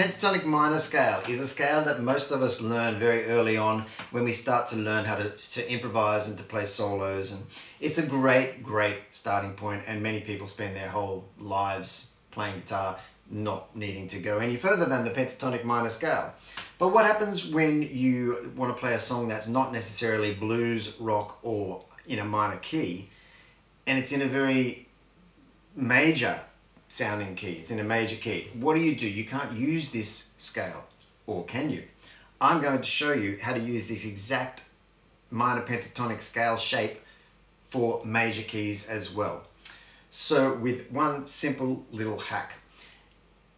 pentatonic minor scale is a scale that most of us learn very early on when we start to learn how to improvise and to play solos, and it's a great starting point, and many people spend their whole lives playing guitar not needing to go any further than the pentatonic minor scale. But what happens when you want to play a song that's not necessarily blues, rock, or in a minor key, and it's in a very major sounding key, it's in a major key? What do? You can't use this scale, or can you? I'm going to show you how to use this exact minor pentatonic scale shape for major keys as well. So with one simple little hack.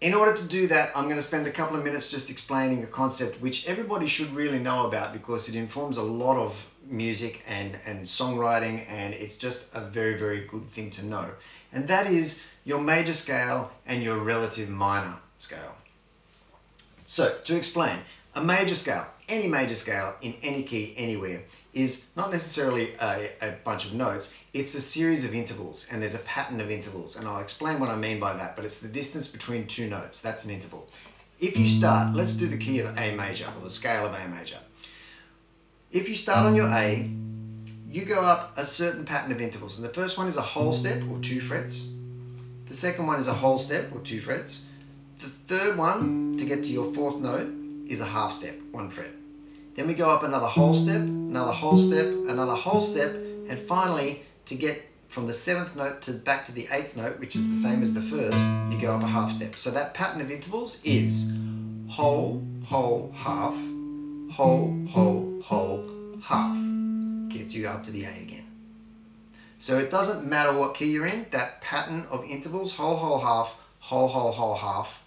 In order to do that, I'm going to spend a couple of minutes just explaining a concept which everybody should really know about, because it informs a lot of music and songwriting, and it's just a very good thing to know. And that is your major scale and your relative minor scale. So to explain, a major scale, any major scale in any key anywhere, is not necessarily a bunch of notes. It's a series of intervals, and there's a pattern of intervals, and I'll explain what I mean by that, but it's the distance between two notes. That's an interval. If you start, let's do the key of A major, or the scale of A major. If you start on your A, you go up a certain pattern of intervals, and the first one is a whole step, or 2 frets. The second one is a whole step, or 2 frets. The third one, to get to your fourth note, is a half step, 1 fret. Then we go up another whole step, another whole step, another whole step, and finally, to get from the 7th note to back to the 8th note, which is the same as the first, you go up a half step. So that pattern of intervals is whole, half, whole, half. Gets you up to the A again. So it doesn't matter what key you're in, that pattern of intervals, whole, half, whole, half,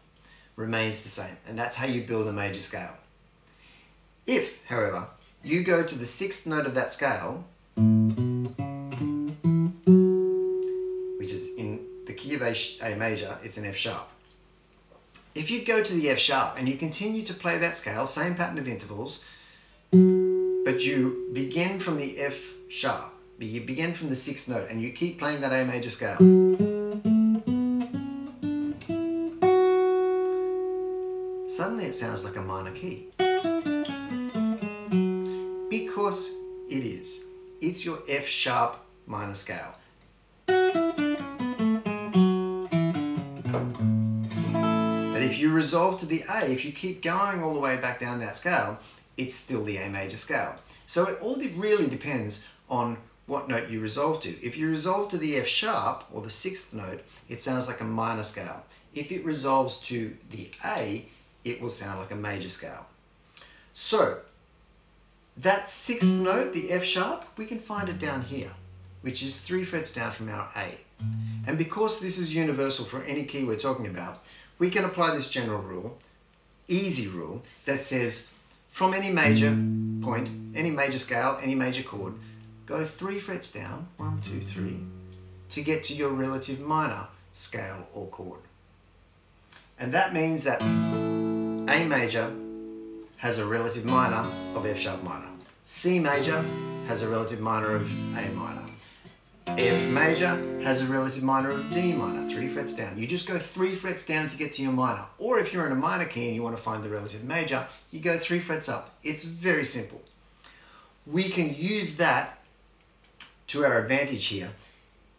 remains the same. And that's how you build a major scale. If, however, you go to the 6th note of that scale, which is in the key of A major, it's an F sharp. If you go to the F sharp and you continue to play that scale, same pattern of intervals, but you begin from the F sharp, but you begin from the 6th note, and you keep playing that A major scale, suddenly it sounds like a minor key. Because it is. It's your F sharp minor scale. But if you resolve to the A, if you keep going all the way back down that scale, it's still the A major scale. So it all really depends on what note you resolve to. If you resolve to the F sharp, or the 6th note, it sounds like a minor scale. If it resolves to the A, it will sound like a major scale. So that 6th note, the F sharp, we can find it down here, which is 3 frets down from our A. And because this is universal for any key we're talking about, we can apply this general rule, easy rule, that says from any major point, any major scale, any major chord, go 3 frets down, 1, 2, 3, to get to your relative minor scale or chord. And that means that A major has a relative minor of F sharp minor. C major has a relative minor of A minor. F major has a relative minor of D minor, 3 frets down. You just go 3 frets down to get to your minor. Or if you're in a minor key and you want to find the relative major, you go 3 frets up. It's very simple. We can use that to our advantage here,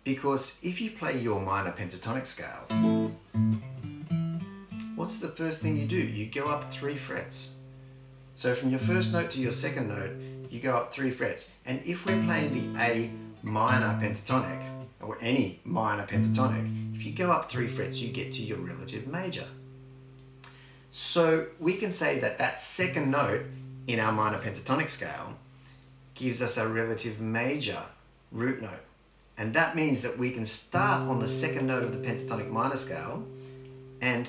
because if you play your minor pentatonic scale, what's the first thing you do? You go up 3 frets. So from your first note to your second note, you go up 3 frets. And if we're playing the A minor pentatonic, or any minor pentatonic, if you go up 3 frets, you get to your relative major. So we can say that that second note in our minor pentatonic scale gives us a relative major root note. And that means that we can start on the second note of the pentatonic minor scale and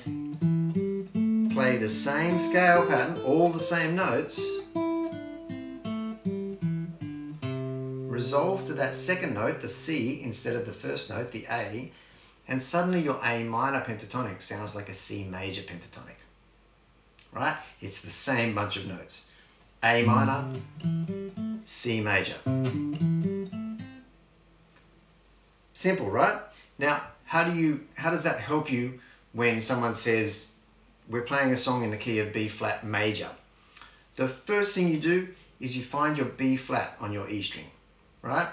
play the same scale pattern, all the same notes, resolve to that second note, the C, instead of the first note, the A, and suddenly your A minor pentatonic sounds like a C major pentatonic, right? It's the same bunch of notes. A minor, C major. Simple, right? Now, how does that help you when someone says, we're playing a song in the key of B flat major. The first thing you do is you find your B flat on your E string, right?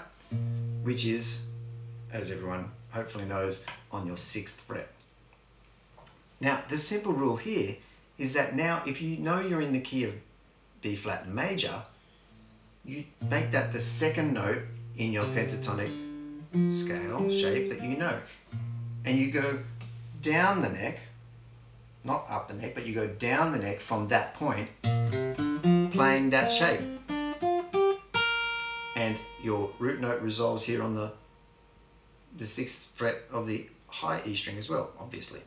Which is, as everyone hopefully knows, on your 6th fret. Now, the simple rule here is that now if you know you're in the key of B flat major, you make that the second note in your pentatonic scale shape that you know. And you go down the neck, not up the neck, but you go down the neck from that point, playing that shape. And your root note resolves here on the 6th fret of the high E string as well, obviously.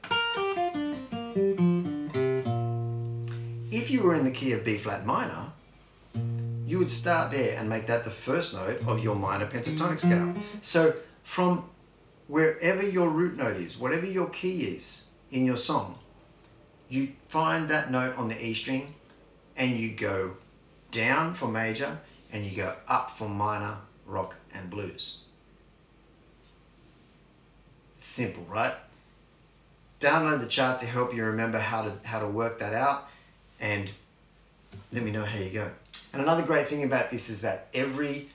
If you were in the key of B flat minor, you would start there and make that the first note of your minor pentatonic scale. So from wherever your root note is, whatever your key is in your song, you find that note on the E string and you go down for major and you go up for minor, rock and blues. Simple, right? Download the chart to help you remember how to work that out, and let me know how you go. And another great thing about this is that every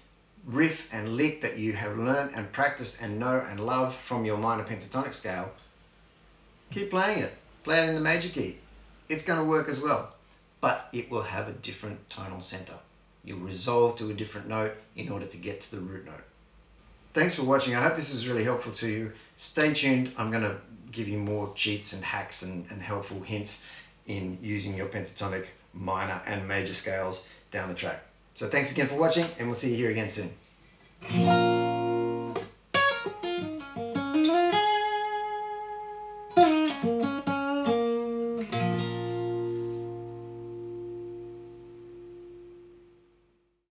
riff and lick that you have learned and practiced and know and love from your minor pentatonic scale, keep playing it. Play it in the major key. It's going to work as well, but it will have a different tonal center. You'll resolve to a different note in order to get to the root note. Thanks for watching. I hope this is really helpful to you. Stay tuned. I'm going to give you more cheats and hacks and helpful hints in using your pentatonic minor and major scales down the track. So thanks again for watching, and we'll see you here again soon.